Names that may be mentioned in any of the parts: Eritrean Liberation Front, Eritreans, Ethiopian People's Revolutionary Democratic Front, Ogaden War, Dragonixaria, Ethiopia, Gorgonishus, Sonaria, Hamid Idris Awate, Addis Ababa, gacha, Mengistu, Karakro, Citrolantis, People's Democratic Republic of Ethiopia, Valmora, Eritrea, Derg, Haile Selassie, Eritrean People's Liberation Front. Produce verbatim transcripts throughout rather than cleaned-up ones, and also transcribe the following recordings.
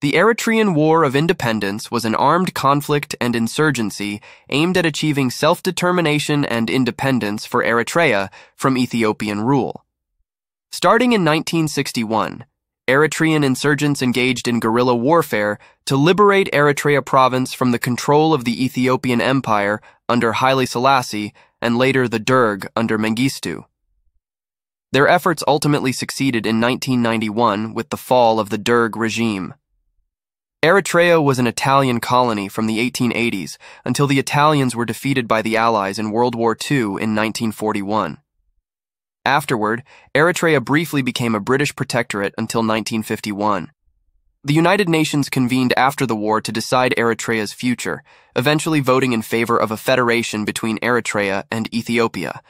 The Eritrean War of Independence was an armed conflict and insurgency aimed at achieving self-determination and independence for Eritrea from Ethiopian rule. Starting in nineteen sixty-one, Eritrean insurgents engaged in guerrilla warfare to liberate Eritrea province from the control of the Ethiopian Empire under Haile Selassie and later the Derg under Mengistu. Their efforts ultimately succeeded in nineteen ninety-one with the fall of the Derg regime. Eritrea was an Italian colony from the eighteen eighties until the Italians were defeated by the Allies in World War Two in nineteen forty-one. Afterward, Eritrea briefly became a British protectorate until nineteen fifty-one. The United Nations convened after the war to decide Eritrea's future, eventually voting in favor of a federation between Eritrea and Ethiopia.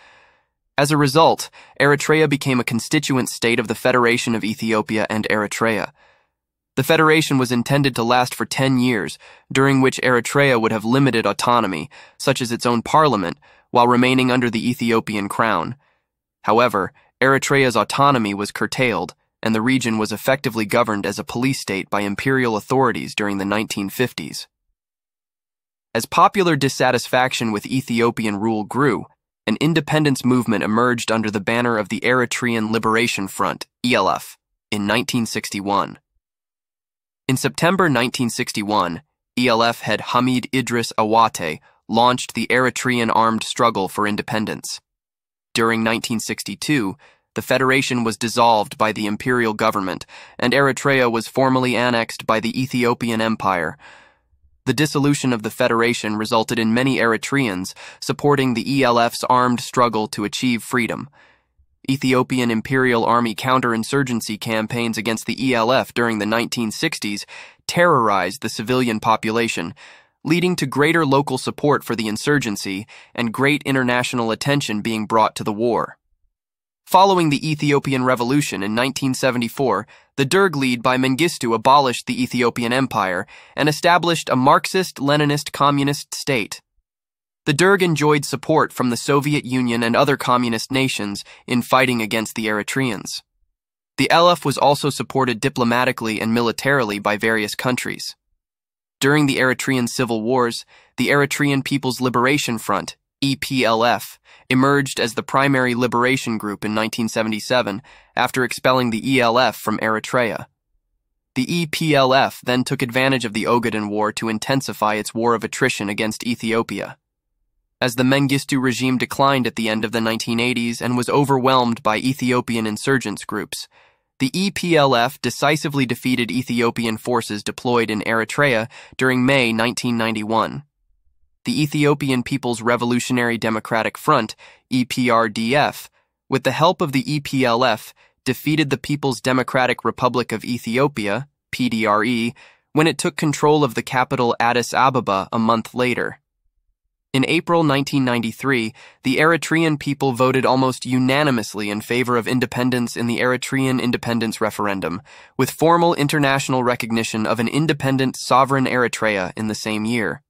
As a result, Eritrea became a constituent state of the Federation of Ethiopia and Eritrea. The federation was intended to last for ten years, during which Eritrea would have limited autonomy, such as its own parliament, while remaining under the Ethiopian crown. However, Eritrea's autonomy was curtailed, and the region was effectively governed as a police state by imperial authorities during the nineteen fifties. As popular dissatisfaction with Ethiopian rule grew, an independence movement emerged under the banner of the Eritrean Liberation Front, E L F, in nineteen sixty-one. In September nineteen sixty-one, E L F head Hamid Idris Awate launched the Eritrean Armed Struggle for Independence. During nineteen sixty-two, the federation was dissolved by the imperial government, and Eritrea was formally annexed by the Ethiopian Empire. The dissolution of the federation resulted in many Eritreans supporting the E L F's armed struggle to achieve freedom. Ethiopian Imperial Army counterinsurgency campaigns against the E L F during the nineteen sixties terrorized the civilian population, leading to greater local support for the insurgency and great international attention being brought to the war. Following the Ethiopian Revolution in nineteen seventy-four, the Derg led by Mengistu abolished the Ethiopian Empire and established a Marxist-Leninist communist state. The Derg enjoyed support from the Soviet Union and other communist nations in fighting against the Eritreans. The E L F was also supported diplomatically and militarily by various countries. During the Eritrean civil wars, the Eritrean People's Liberation Front, E P L F, emerged as the primary liberation group in nineteen seventy-seven after expelling the E L F from Eritrea. The E P L F then took advantage of the Ogaden War to intensify its war of attrition against Ethiopia. As the Mengistu regime declined at the end of the nineteen eighties and was overwhelmed by Ethiopian insurgents groups, the E P L F decisively defeated Ethiopian forces deployed in Eritrea during May nineteen ninety-one. The Ethiopian People's Revolutionary Democratic Front, E P R D F, with the help of the E P L F, defeated the People's Democratic Republic of Ethiopia, P D R E, when it took control of the capital Addis Ababa a month later. In April nineteen ninety-three, the Eritrean people voted almost unanimously in favor of independence in the Eritrean Independence Referendum, with formal international recognition of an independent sovereign Eritrea in the same year.